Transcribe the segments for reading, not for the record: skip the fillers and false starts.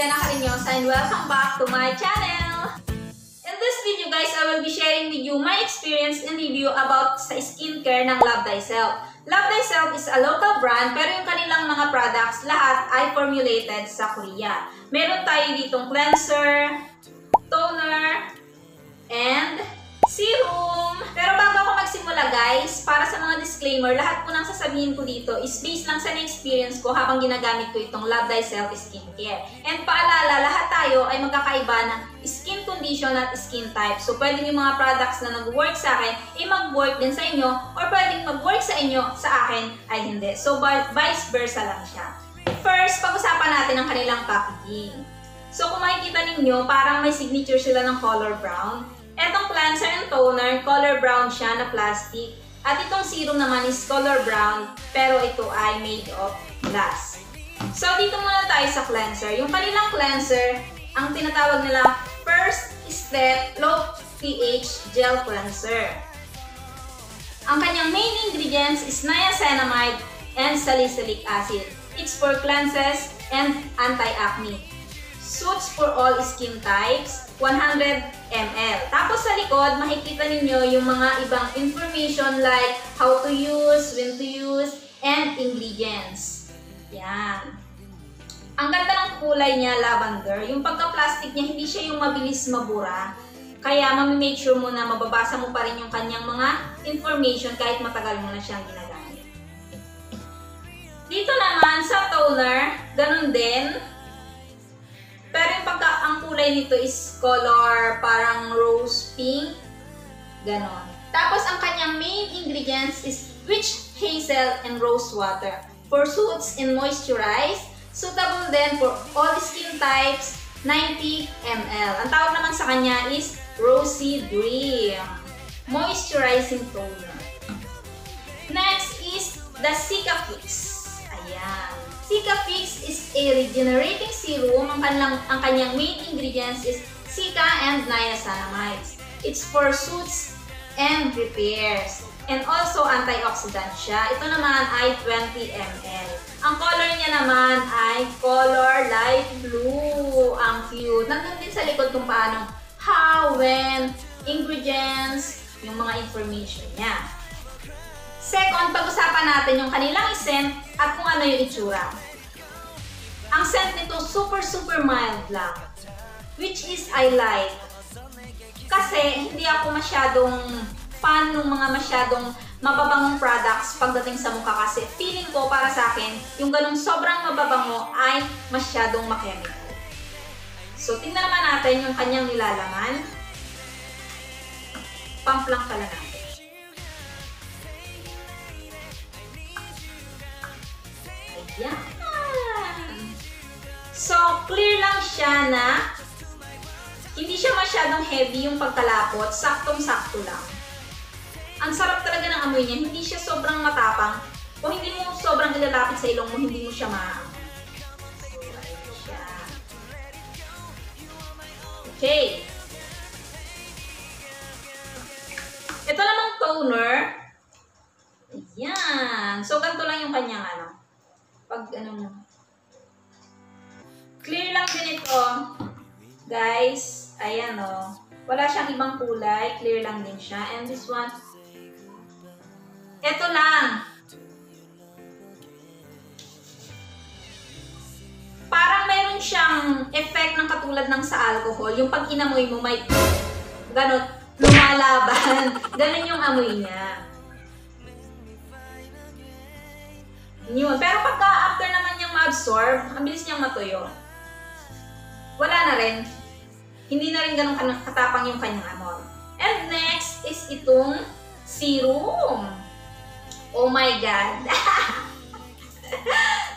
Juliana Cariñosa, and welcome back to my channel! In this video guys, I will be sharing with you my experience and review about sa skincare ng Love Thyself. Love Thyself is a local brand pero yung kanilang mga products lahat ay formulated sa Korea. Meron tayo ditong cleanser, toner, and serum. Pero bago ako magsimula guys, para sa mga disclaimer, lahat po nang sasabihin ko dito is based lang sa na-experience ko habang ginagamit ko itong Love Thyself Skincare. And paalala, lahat tayo ay magkakaiba ng skin condition at skin type. So pwedeng yung mga products na nag-work sa akin, ay mag-work din sa inyo, or pwedeng mag-work sa inyo, sa akin ay hindi. So vice versa lang siya. First, pag-usapan natin ang kanilang packaging. So kung makikita ninyo, parang may signature sila ng color brown. Etong cleanser and toner, color brown siya na plastic. At itong serum naman is color brown, pero ito ay made of glass. So, dito muna tayo sa cleanser. Yung kanilang cleanser, ang tinatawag nila First Step Low pH Gel Cleanser. Ang kanyang main ingredients is niacinamide and salicylic acid. It's for cleanses and anti-acne. Suits for all skin types. 100 ml. Tapos sa likod, makikita ninyo yung mga ibang information like how to use, when to use, and ingredients. Yan. Ang ganda ng kulay niya, lavender. Yung pagka-plastic niya, hindi siya yung mabilis mabura. Kaya mamimake sure mo na mababasa mo pa rin yung kanyang mga information kahit matagal mo na siyang ginagamit. Dito naman sa toner, ganun din. Pero yung pagka, ang kulay nito is color parang rose pink, ganon. Tapos ang kanyang main ingredients is witch hazel and rose water. For suits and moisturize, suitable then for all skin types, 90 ml. Ang tawag naman sa kanya is Rose Dream Moisturizing Toner. Next is the Cica Fix. Ayan. Cica Fix is a regenerating serum. Ang kanyang main ingredients is cica and niacinamide. It's for suits and repairs. And also antioxidant siya. Ito naman ay 20 ml. Ang color niya naman ay color light blue. Ang cute. Nandun din sa likod kung paano, how, when, ingredients, yung mga information niya. Second, pag-usapan natin yung kanilang scent at kung ano yung itsura. Ang scent nito, super mild lang. Which is I like. Kasi hindi ako masyadong fan ng mga masyadong mababangong products pagdating sa mukha kasi feeling ko para sa akin, yung ganung sobrang mababango ay masyadong makemiko. So, tingnan naman natin yung kanyang nilalaman. Pump lang pala natin. Yan. So, clear lang siya na hindi siya masyadong heavy yung pagkalapot. Saktong-sakto lang. Ang sarap talaga ng amoy niya. Hindi siya sobrang matapang. Kung hindi mo sobrang nilalapit sa ilong mo, hindi mo siya maamoy. So, ayun siya. Okay. Ito namang toner. Ayan. So, ganito lang yung kanyang ano. Pag ano mo. Clear lang din ito. Guys, ayan o. Wala siyang ibang kulay. Clear lang din siya. And this one, ito lang. Parang mayroon siyang effect ng katulad ng sa alcohol. Yung pag inamoy mo, may ganun, lumalaban. Ganun yung amoy niya. Yun. Pero pagka after naman niyang ma-absorb, ang bilis niyang matuyo. Wala na rin. Hindi na rin ganun katapang yung kanyang amor. And next is itong serum. Oh my God!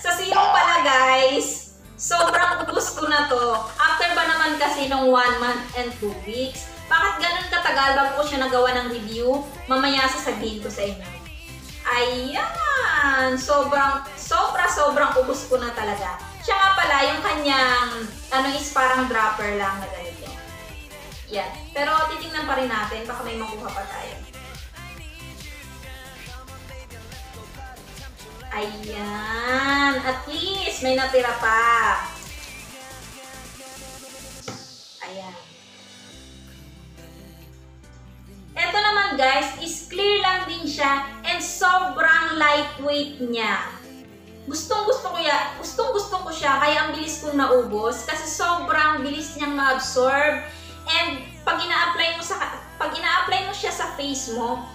Sa serum pala guys, sobrang ubos ko na to. After ba naman kasi ng 1 month and 2 weeks? Bakit ganun katagal bago ko siya nagawa ng review? Mamaya sasabihin ko sa inyo. Ayan! Sobrang ubos ko na talaga. Siya nga pala, yung kanyang, ano is parang dropper lang na ganito. Yan. Pero titingnan pa rin natin, baka may makuha pa tayo. Ayan! At least, may natira pa. Ito naman guys, is clear lang din siya and sobrang lightweight niya. Gustong-gusto ko siya, kaya ang bilis kong naubos kasi sobrang bilis niyang ma-absorb. And pag ina-apply mo siya sa face mo,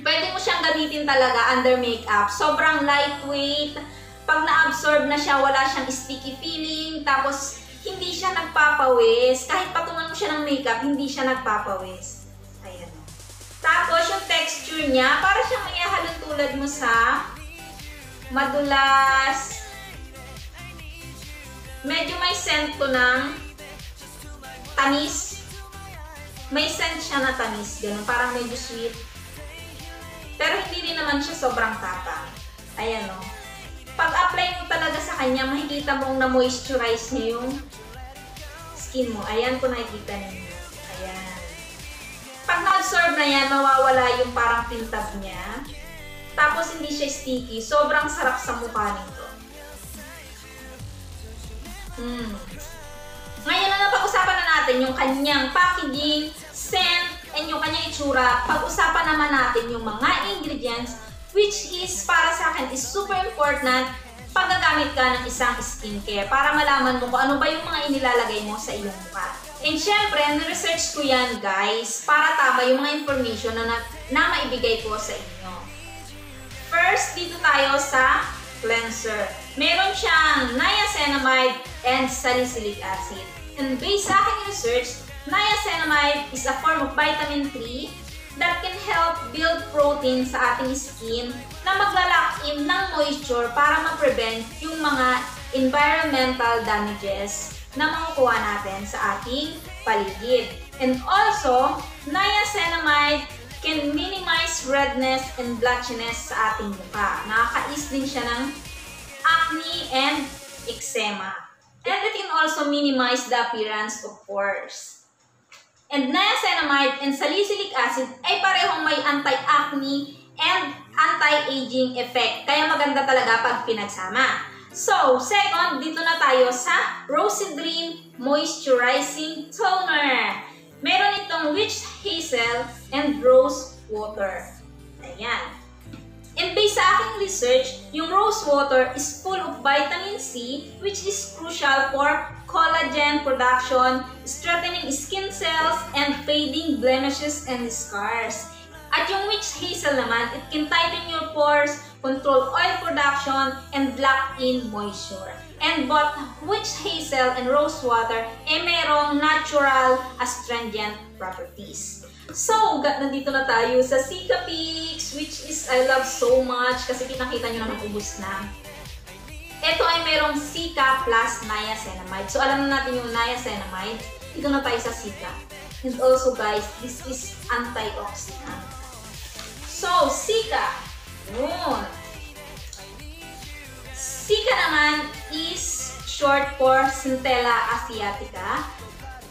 pwede mo siyang gamitin talaga under makeup. Sobrang lightweight. Pag na-absorb na siya, wala siyang sticky feeling. Tapos, hindi siya nagpapawis. Kahit patungan mo siya ng makeup, hindi siya nagpapawis. Ayan. Tapos, yung texture niya, para siyang may halong tulad mo sa madulas. Medyo may sento ng tamis. May scent siya na tamis. Ganun, parang medyo sweet. Pero hindi din naman siya sobrang tapang. Ayan o. Pag-apply mo talaga sa kanya, makikita mong na-moisturize niya yung skin mo. Ayan po, nakikita niyo. Ayan. Pag na-absorb na yan, mawawala yung parang pintab niya. Tapos hindi siya sticky. Sobrang sarap sa mukha nito. Ngayon na napag-usapan na natin yung kanyang packaging, scent, and yung kanyang itsura. Pag-usapan naman natin yung mga ingredients, which is, para sa akin, is super important pag gagamit ka ng isang skincare para malaman mo kung ano ba yung mga inilalagay mo sa iyong mukha. And syempre, na-research ko yan, guys, para tama yung mga information na maibigay ko sa inyo. First, dito tayo sa cleanser. Meron siyang niacinamide and salicylic acid. And based sa aking research, niacinamide is a form of vitamin 3 that can help build protein sa ating skin na maglalak in ng moisture para ma-prevent yung mga environmental damages na makukuha natin sa ating paligid. And also, niacinamide can minimize redness and blotchiness sa ating mukha. Nakakais din siya ng acne and eczema. And it can also minimize the appearance of pores. And niacinamide and salicylic acid ay parehong may anti-acne and anti-aging effect. Kaya maganda talaga pag pinagsama. So, second, dito na tayo sa Rose Dream Moisturizing Toner. Meron itong witch hazel and rose water. Ayan. And based sa aking research, yung rose water is full of vitamin C, which is crucial for collagen production, strengthening skin cells, and fading blemishes and scars. At yung witch hazel naman, it can tighten your pores, control oil production, and block in moisture. And both witch hazel and rose water ay mayroong natural astringent properties. So, nandito na tayo sa Cica Fix, which is I love so much kasi pinakita nyo naman ubos na. Ito ay merong Cica plus niacinamide. So, alam na natin yung niacinamide. Dito na tayo sa Cica. And also guys, this is antioxidant. So, Cica. Yun. Cica naman is short for centella asiatica,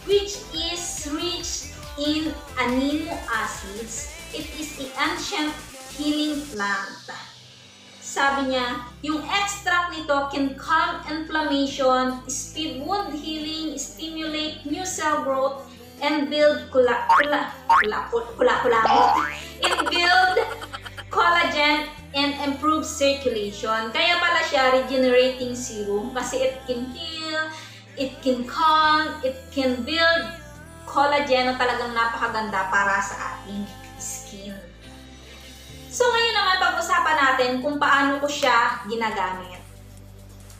which is rich in amino acids. It is the ancient healing plant. Sabi niya, yung extract nito can calm inflammation, speed wound healing, stimulate new cell growth, and build collagen and improve circulation. Kaya pala siya regenerating serum kasi it can heal, it can calm, it can build collagen na talagang napakaganda para sa ating skin. So ngayon naman pag-usapan natin kung paano ko siya ginagamit.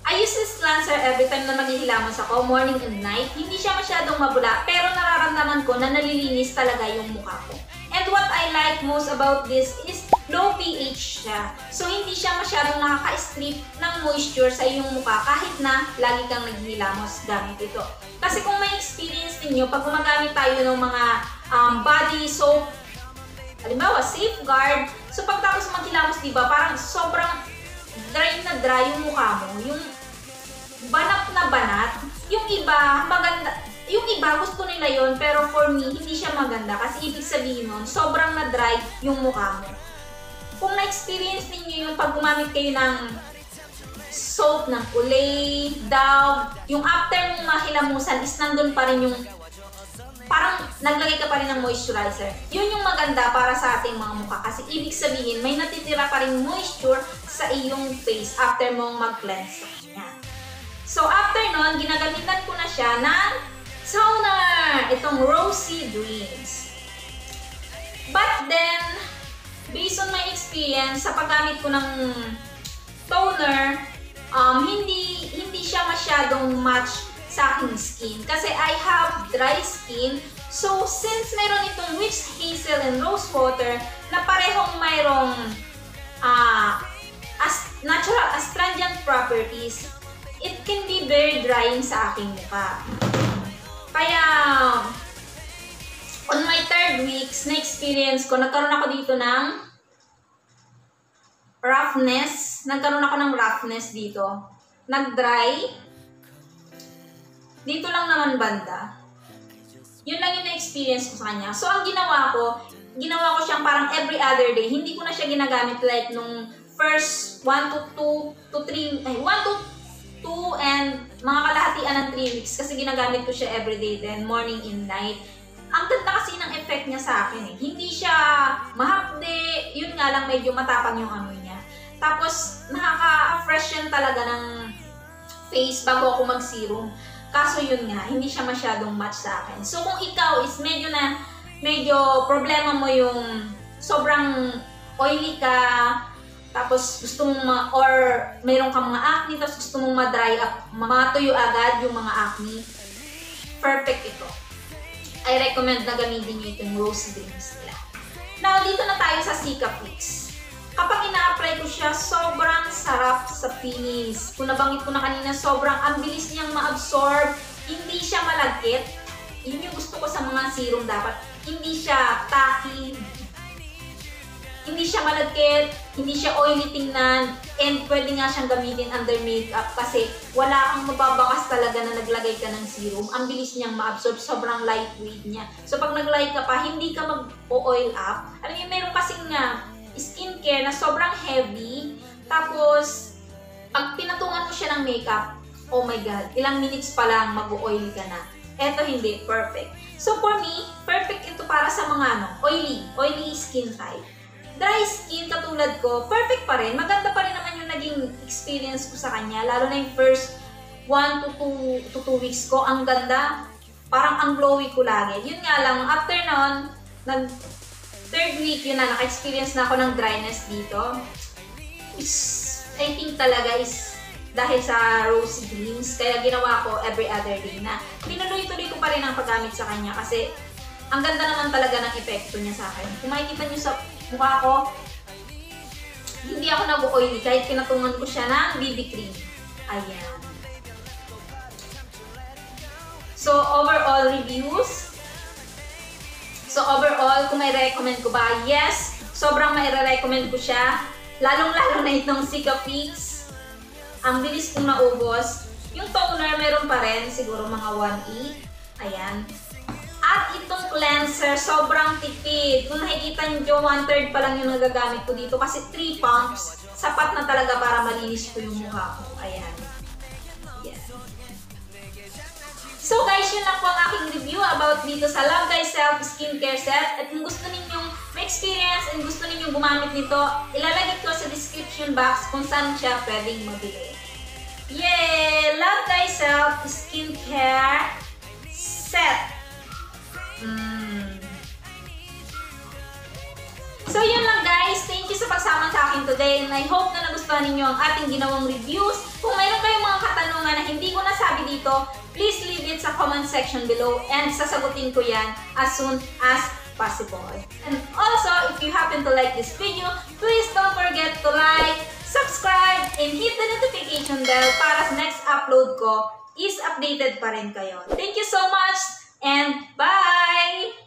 I use this cleanser every time na maghihilamos ako, morning and night. Hindi siya masyadong mabula pero nararamdaman ko na nalilinis talaga yung mukha ko. And what I like most about this is low pH siya. So hindi siya masyadong nakaka-strip ng moisture sa iyong mukha kahit na lagi kang naghihilamos gamit ito. Kasi kung may experience ninyo, pag gumagamit tayo ng mga body soap, halimbawa Safeguard, so pagtapos maghilamos, diba, parang sobrang dry na dry yung mukha mo, yung banat na banat. Yung iba, maganda. Yung iba, gusto nila yon, pero for me, hindi siya maganda. Kasi ibig sabihin nun, sobrang na dry yung mukha mo. Kung na-experience ninyo yung pag gumamit kayo ng soap ng Olay, Dove, yung after mong mahilamusan is nandun pa rin yung parang naglagay ka pa rin ng moisturizer. Yun yung maganda para sa ating mga mukha kasi ibig sabihin may natitira pa rin moisture sa iyong face after mong mag-cleanse. So after nun, ginagamitan ko na siya ng toner, itong Rosy Dreams. But then, based on my experience sa paggamit ko ng toner, hindi siya masyadong match sa aking skin. Kasi I have dry skin. So, since meron itong witch hazel and rose water na parehong mayroong natural astringent properties, it can be very drying sa aking mukha. Kaya, on my third weeks na experience ko, nagkaroon ako dito ng roughness. Nagkaroon ako ng roughness dito. Nag-dry. Dito lang naman banda. Yun lang yung na-experience ko sa kanya. So, ang ginawa ko siyang parang every other day. Hindi ko na siya ginagamit like nung first 1 to 2 to 3, ay 1 to 2 and mga kalahatian ng 3 weeks. Kasi ginagamit ko siya everyday then morning and night. Ang ganda kasi ng effect niya sa akin eh. Hindi siya mahapde, yun nga lang medyo matapang yung amoy niya. Tapos, nakaka-freshen talaga ng face bago ako mag-serum. Kaso yun nga, hindi siya masyadong match sa akin. So, kung ikaw is medyo problema mo yung sobrang oily ka, tapos gusto mong or meron ka mga acne, tapos gusto mong ma-dry up, matuyo agad yung mga acne, perfect ito. I recommend na gamitin nyo itong Rose Dreams nila. Now, dito na tayo sa Cica Fix. Kapag ina-apply ko siya, sobrang sarap sa finish. Kung nabanggit ko na kanina, sobrang ang bilis niyang ma-absorb. Hindi siya malagkit. Yun yung gusto ko sa mga serum dapat. Hindi siya tacky. Hindi siya malagkit. Hindi siya oily tingnan. And pwede nga siyang gamitin under makeup kasi wala kang mababakas talaga na naglagay ka ng serum. Ang bilis niyang ma-absorb. Sobrang lightweight niya. So pag nag-light ka pa, hindi ka mag-oil up. Alam niyo, meron kasing nga skincare na sobrang heavy. Tapos, pag pinatungan mo siya ng makeup, oh my God, ilang minutes pa lang mag-oil ka na. Eto hindi, perfect. So for me, perfect ito para sa mga oily skin type. Dry skin, katulad ko, perfect pa rin. Maganda pa rin naman yung naging experience ko sa kanya. Lalo na yung first 1 to 2 weeks ko. Ang ganda. Parang ang glowy ko lagi. Yun nga lang, after nun, third week, yun na, naka-experience na ako ng dryness dito. I think talaga is dahil sa Rose Dreams. Kaya ginawa ko every other day na. Pinuloy-tuloy ko pa rin ang paggamit sa kanya kasi ang ganda naman talaga ng epekto niya sa akin. Kung makikita niyo sa mukha ko, hindi ako nag-oily kahit pinatungan ko siya ng BB cream. Ayan. So, overall reviews. So, overall, kung may recommend ko ba? Yes, sobrang may recommend ko siya. Lalong-lalo na itong Cica Fix. Ang bilis kong naubos. Yung toner, meron pa rin. Siguro mga 1 week. Ayan. At itong cleanser, sobrang tipid. Kung nakikita nyo, 1/3 pa lang yung nagagamit ko dito kasi 3 pumps, sapat na talaga para malinis ko yung mukha ko. Ayan. Yeah. So guys, yun lang po ang aking review about dito sa Love Thyself Skincare Set. At kung gusto ninyong ma-experience and gusto ninyong gumamit nito, ilalagay ko sa description box kung saan siya pwedeng mabili. Yay! Love Thyself Skincare Set. So yun lang guys, thank you sa pagsama sa akin today and I hope na nagustuhan ninyo ang ating ginawang reviews. Kung mayroon kayong mga katanungan na hindi ko nasabi dito, please leave it sa comment section below and sasagutin ko yan as soon as possible. And also, if you happen to like this video, please don't forget to like, subscribe, and hit the notification bell para sa next upload ko is updated pa rin kayo. Thank you so much! And bye!